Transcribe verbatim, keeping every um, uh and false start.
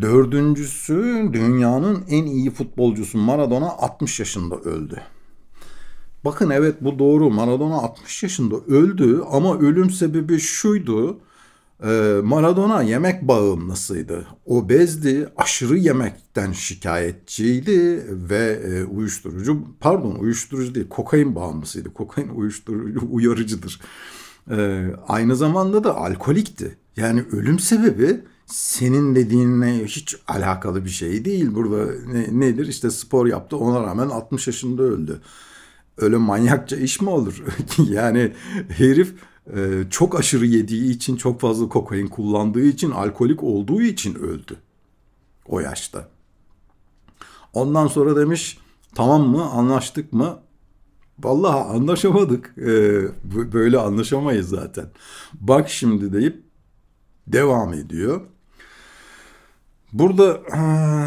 Dördüncüsü, dünyanın en iyi futbolcusu Maradona altmış yaşında öldü. Bakın, evet, bu doğru. Maradona altmış yaşında öldü ama ölüm sebebi şuydu. Maradona yemek bağımlısıydı. Obezdi, aşırı yemekten şikayetçiydi ve uyuşturucu, pardon uyuşturucu değil, kokain bağımlısıydı. Kokain uyuşturucu, uyarıcıdır. Aynı zamanda da alkolikti. Yani ölüm sebebi senin dediğinle hiç alakalı bir şey değil. Burada ne, nedir? İşte spor yaptı, ona rağmen altmış yaşında öldü. Öyle manyakça iş mi olur? Yani herif çok aşırı yediği için, çok fazla kokain kullandığı için, alkolik olduğu için öldü o yaşta. Ondan sonra demiş, tamam mı, anlaştık mı? Vallahi anlaşamadık, böyle anlaşamayız zaten, bak şimdi deyip devam ediyor. Burada